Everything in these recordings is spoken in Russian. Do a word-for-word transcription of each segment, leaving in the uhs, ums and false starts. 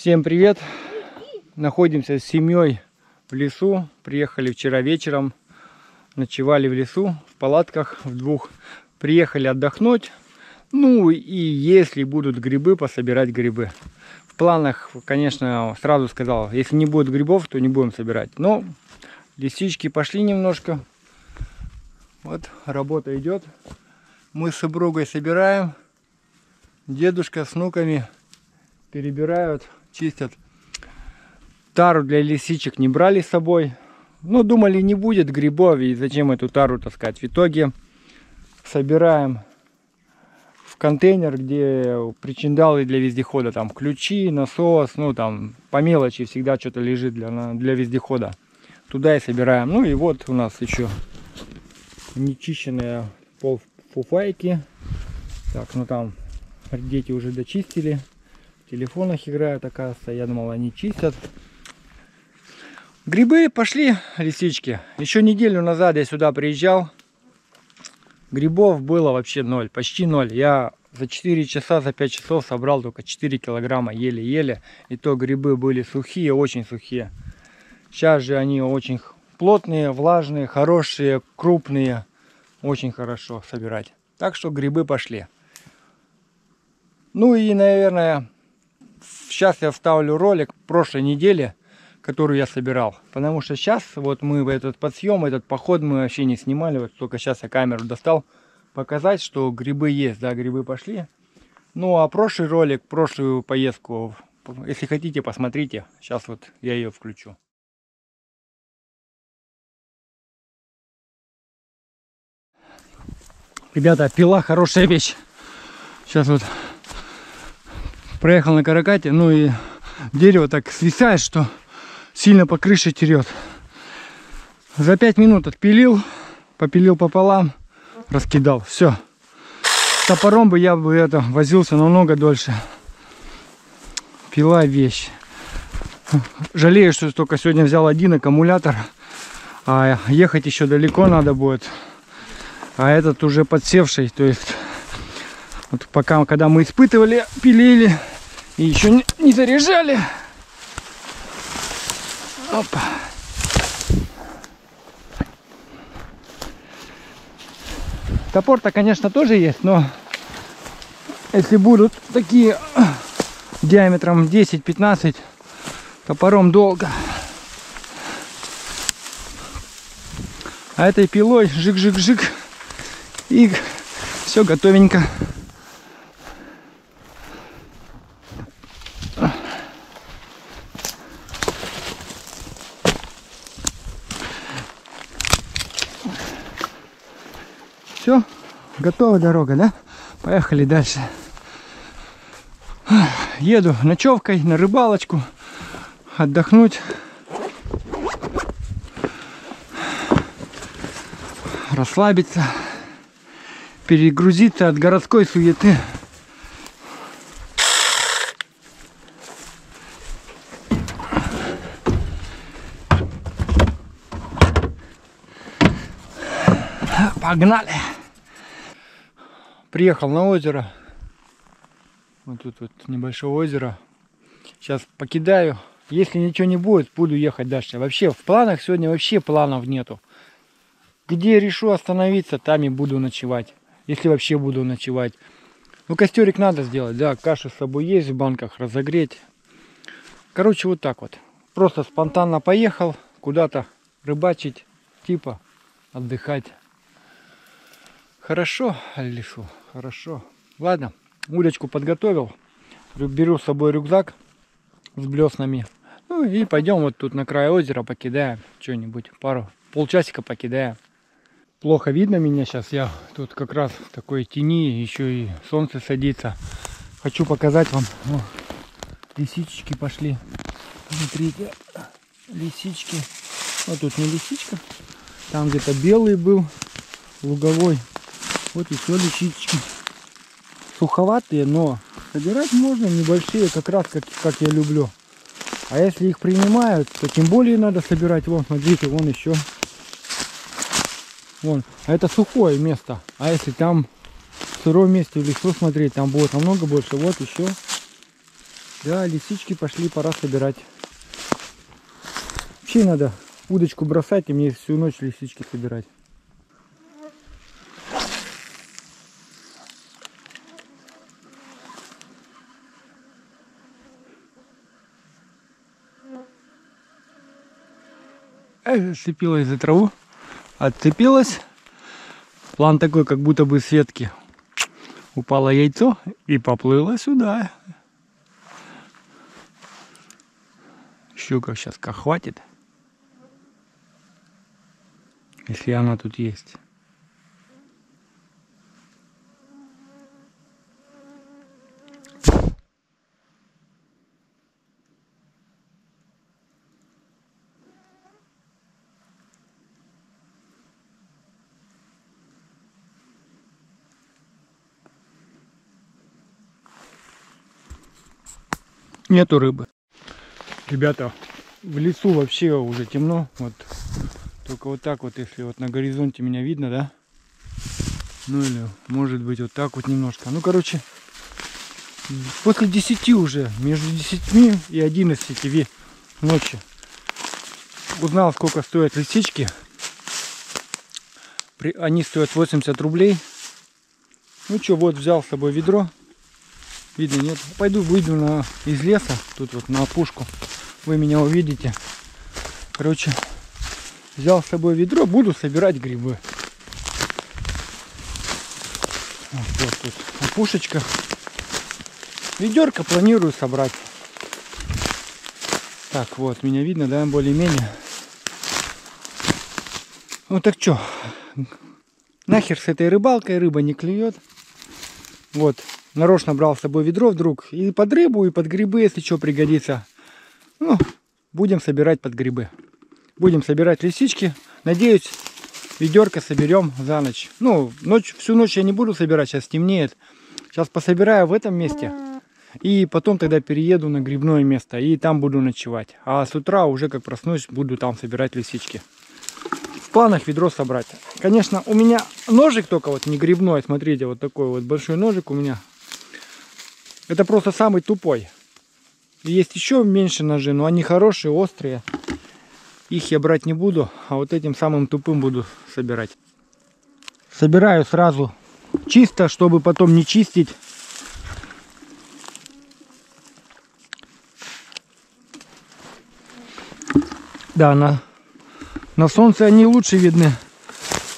Всем привет! Находимся с семьей в лесу. Приехали вчера вечером, ночевали в лесу, в палатках, в двух. Приехали отдохнуть. Ну и если будут грибы, пособирать грибы. В планах, конечно, сразу сказал, если не будет грибов, то не будем собирать. Но лисички пошли немножко. Вот, работа идет. Мы с супругой собираем. Дедушка с внуками перебирают, чистят. Тару для лисичек не брали с собой. Ну, думали, не будет грибов, и зачем эту тару таскать. В итоге собираем в контейнер, где причиндалы для вездехода. Там ключи, насос, ну там по мелочи всегда что-то лежит для, для вездехода. Туда и собираем. Ну и вот у нас еще нечищенные пол фуфайки. Так, ну там дети уже дочистили. В телефонах играют, оказывается. Я думал, они чистят. Грибы пошли, лисички. Еще неделю назад я сюда приезжал. Грибов было вообще ноль, почти ноль. Я за четыре часа, за пять часов собрал только четыре килограмма еле-еле. И то грибы были сухие, очень сухие. Сейчас же они очень плотные, влажные, хорошие, крупные. Очень хорошо собирать. Так что грибы пошли. Ну и, наверное... Сейчас я вставлю ролик прошлой недели, которую я собирал. Потому что сейчас вот мы этот подсъем, этот поход мы вообще не снимали. Вот только сейчас я камеру достал. Показать, что грибы есть. Да, грибы пошли. Ну а прошлый ролик, прошлую поездку, если хотите, посмотрите. Сейчас вот я ее включу. Ребята, пила хорошая вещь. Сейчас вот... Проехал на каракате, ну и дерево так свисает, что сильно по крыше терет. За пять минут отпилил, попилил пополам, раскидал. Все. Топором бы я бы это возился намного дольше. Пила вещь. Жалею, что только сегодня взял один аккумулятор. А ехать еще далеко надо будет. А этот уже подсевший, то есть... Вот пока, когда мы испытывали, пилили и еще не, не заряжали. Опа. Топор-то, конечно, тоже есть, но если будут такие диаметром десять-пятнадцать, топором долго. А этой пилой жик-жик-жик и все готовенько. Все, готова дорога, да? Поехали дальше. Еду ночевкой на рыбалочку, отдохнуть, расслабиться, перегрузиться от городской суеты. Погнали! Приехал на озеро. Вот тут вот небольшое озеро. Сейчас покидаю. Если ничего не будет, буду ехать дальше. Вообще в планах сегодня вообще планов нету. Где решу остановиться, там и буду ночевать. Если вообще буду ночевать. Ну костерик надо сделать, да. Кашу с собой есть в банках, разогреть. Короче, вот так вот. Просто спонтанно поехал куда-то рыбачить, типа отдыхать. Хорошо, лесу, хорошо. Ладно, удочку подготовил. Беру с собой рюкзак с блеснами. Ну и пойдем вот тут на край озера покидаем что-нибудь. Пару, полчасика покидаем. Плохо видно меня сейчас. Я тут как раз в такой тени. Еще и солнце садится. Хочу показать вам. О, лисички пошли. Смотрите, лисички. Вот тут не лисичка. Там где-то белый был, луговой. Вот еще лисички. Суховатые, но собирать можно небольшие, как раз как, как я люблю. А если их принимают, то тем более надо собирать. Вон, смотрите, вон еще. Вон. А это сухое место. А если там в сыром месте в лесу смотреть, там будет намного больше. Вот еще Да, лисички пошли, пора собирать. Вообще надо удочку бросать и мне всю ночь лисички собирать. Зацепилась за траву, отцепилась. План такой, как будто бы с ветки упало яйцо и поплыло сюда. Щука сейчас как хватит, если она тут есть. Нету рыбы. Ребята, в лесу вообще уже темно. Вот. Только вот так вот, если вот на горизонте меня видно, да? Ну или может быть вот так вот немножко. Ну короче, после десяти уже, между десятью и одиннадцатью ночи. Узнал, сколько стоят лисички. Они стоят восемьдесят рублей. Ну что, вот взял с собой ведро. Видно, нет. Пойду выйду на, из леса, тут вот на опушку. Вы меня увидите. Короче, взял с собой ведро, буду собирать грибы. Вот, вот тут опушечка. Ведерко планирую собрать. Так, вот, меня видно, да, более-менее. Ну так что, нахер с этой рыбалкой, рыба не клюет. Вот. Нарочно брал с собой ведро вдруг. И под рыбу, и под грибы, если что, пригодится. Ну, будем собирать под грибы. Будем собирать лисички. Надеюсь, ведерко соберем за ночь. Ну, ночь, всю ночь я не буду собирать, сейчас темнеет. Сейчас пособираю в этом месте. И потом тогда перееду на грибное место. И там буду ночевать. А с утра уже как проснусь, буду там собирать лисички. В планах ведро собрать. Конечно, у меня ножик только вот не грибной. Смотрите, вот такой вот большой ножик у меня. Это просто самый тупой. Есть еще меньше ножи, но они хорошие, острые. Их я брать не буду, а вот этим самым тупым буду собирать. Собираю сразу чисто, чтобы потом не чистить. Да, на, на солнце они лучше видны.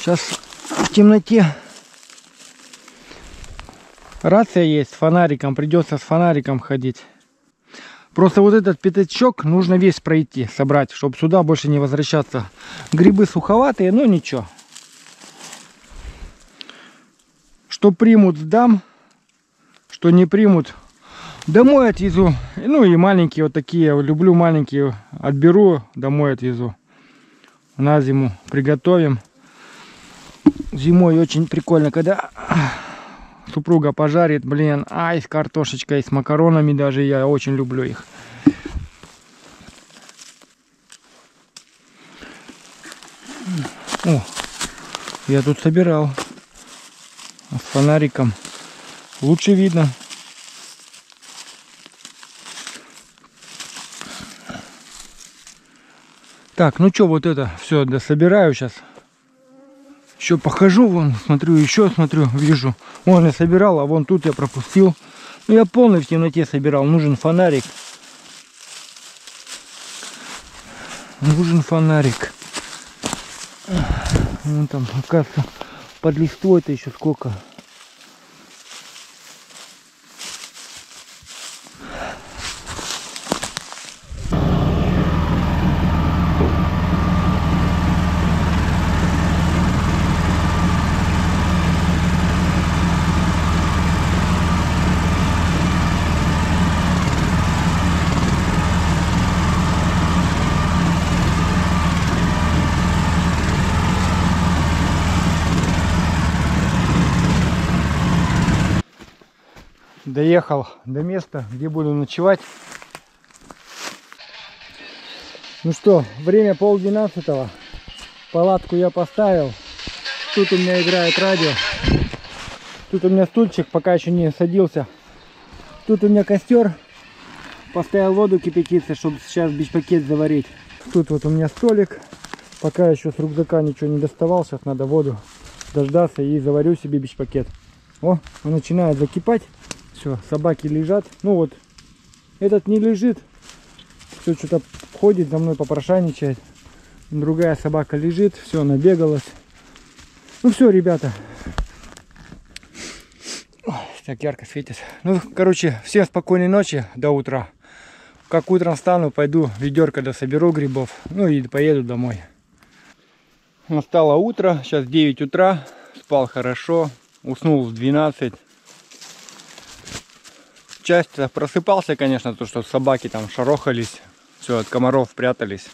Сейчас в темноте. Рация есть с фонариком, придется с фонариком ходить. Просто вот этот пятачок нужно весь пройти, собрать, чтобы сюда больше не возвращаться. Грибы суховатые, но ничего. Что примут, сдам. Что не примут, домой отвезу. Ну и маленькие вот такие, люблю маленькие, отберу, домой отвезу. На зиму приготовим. Зимой очень прикольно, когда... Супруга пожарит, блин, ай, с картошечкой, с макаронами даже, я очень люблю их. О, я тут собирал с фонариком. Лучше видно. Так, ну что, вот это все дособираю сейчас. Еще похожу, вон, смотрю, еще смотрю, вижу. Вон я собирал, а вон тут я пропустил. Ну, я полный в темноте собирал. Нужен фонарик. Нужен фонарик. Вон там, оказывается, под листвой-то еще сколько. Доехал до места, где буду ночевать. Ну что, время пол двенадцатого. Палатку я поставил. Тут у меня играет радио. Тут у меня стульчик, пока еще не садился. Тут у меня костер. Поставил воду кипятиться, чтобы сейчас бич-пакет заварить. Тут вот у меня столик. Пока еще с рюкзака ничего не доставал. Сейчас надо воду дождаться и заварю себе бич-пакет. О, он начинает закипать. Все, собаки лежат. Ну вот, этот не лежит. Все что-то ходит за мной, попрошайничает. Другая собака лежит. Все, набегалась. Ну все, ребята. Так ярко светит. Ну, короче, всем спокойной ночи до утра. Как утром встану, пойду ведерко дособеру грибов. Ну и поеду домой. Настало утро. Сейчас девять утра. Спал хорошо. Уснул в двенадцать. Часто просыпался, конечно, то, что собаки там шарохались. Все, от комаров прятались.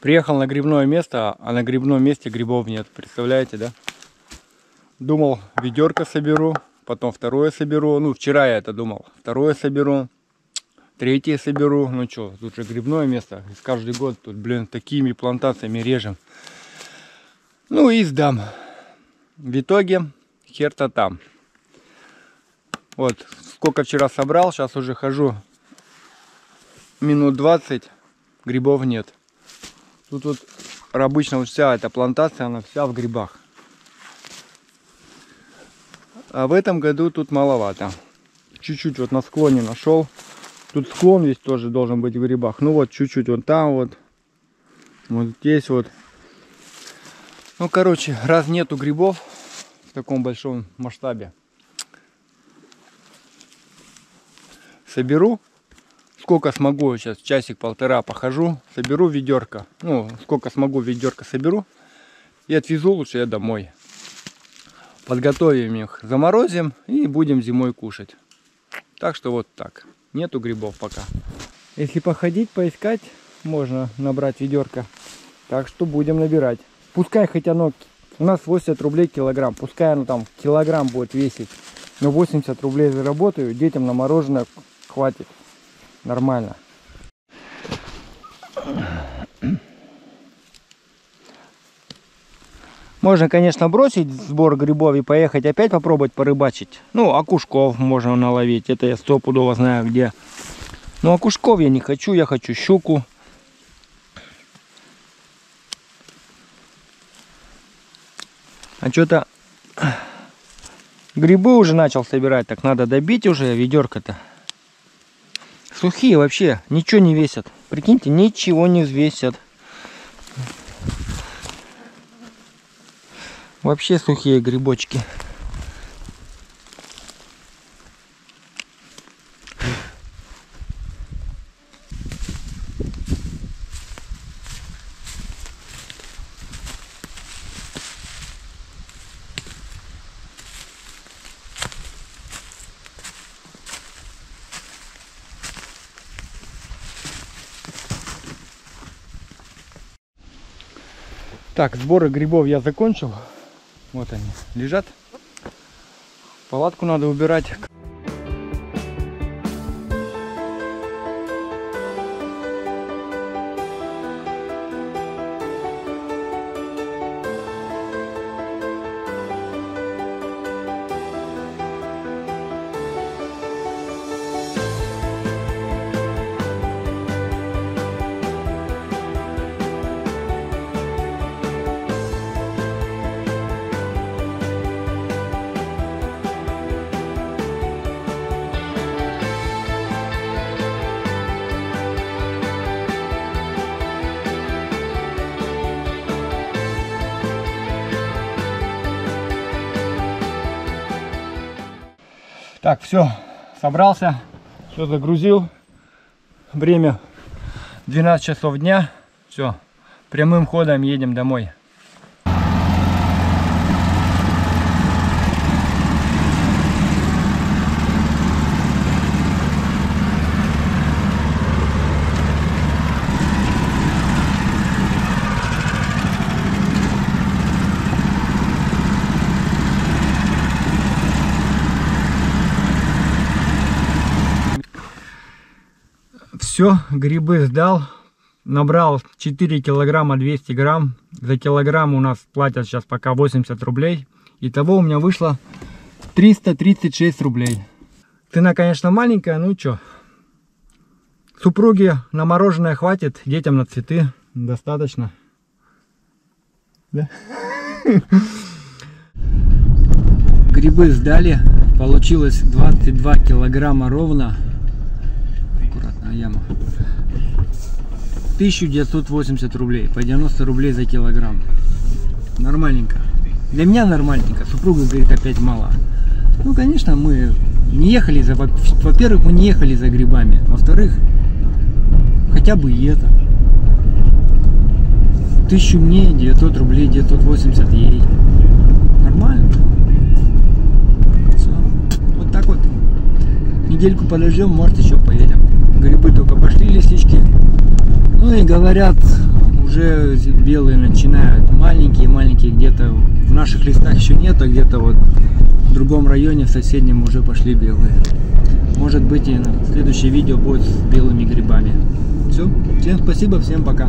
Приехал на грибное место, а на грибном месте грибов нет. Представляете, да? Думал, ведерко соберу, потом второе соберу. Ну, вчера я это думал. Второе соберу, третье соберу. Ну что, тут же грибное место. И каждый год тут, блин, такими плантациями режем. Ну и сдам. В итоге хер-то там. Вот, сколько вчера собрал, сейчас уже хожу минут двадцать, грибов нет. Тут вот обычно вот вся эта плантация, она вся в грибах. А в этом году тут маловато. Чуть-чуть вот на склоне нашел. Тут склон весь тоже должен быть в грибах. Ну вот, чуть-чуть вот там вот. Вот здесь вот. Ну, короче, раз нету грибов в таком большом масштабе, соберу, сколько смогу, сейчас часик-полтора похожу, соберу ведерко, ну, сколько смогу ведерко соберу и отвезу лучше я домой. Подготовим их, заморозим и будем зимой кушать. Так что вот так, нету грибов пока. Если походить, поискать, можно набрать ведерко, так что будем набирать. Пускай хоть оно, у нас восемьдесят рублей килограмм, пускай оно там килограмм будет весить, но восемьдесят рублей заработаю, детям на мороженое хватит. Нормально. Можно, конечно, бросить сбор грибов и поехать опять попробовать порыбачить. Ну, окушков можно наловить. Это я стопудово знаю где. Но окушков я не хочу. Я хочу щуку. А что-то... Грибы уже начал собирать. Так надо добить уже ведерко-то. Сухие вообще, ничего не весят. Прикиньте, ничего не взвесят. Вообще сухие грибочки. Так, сборы грибов я закончил. Вот они лежат. Палатку надо убирать. Так, все, собрался, все загрузил. Время двенадцать часов дня. Все, прямым ходом едем домой. Все, грибы сдал, набрал четыре килограмма двести грамм, за килограмм у нас платят сейчас пока восемьдесят рублей, итого у меня вышло триста тридцать шесть рублей. Цена, конечно, маленькая, ну чё. Супруги на мороженое хватит, детям на цветы достаточно. Да? Грибы сдали, получилось двадцать два килограмма ровно. Аккуратная яма. тысяча девятьсот восемьдесят рублей, по девяносто рублей за килограмм. Нормальненько. Для меня нормальненько. Супруга говорит, опять мало. Ну, конечно, мы не ехали за... Во-первых, мы не ехали за грибами. Во-вторых, хотя бы и это. Тысячу мне, девятьсот рублей, девятьсот восемьдесят ей. Нормально. Все. Вот так вот. Недельку подождем, может, еще поедем. Грибы только пошли, лисички. Ну и говорят, уже белые начинают. Маленькие-маленькие где-то в наших листах еще нет, а где-то вот в другом районе, в соседнем, уже пошли белые. Может быть, и следующее видео будет с белыми грибами. Все. Всем спасибо, всем пока.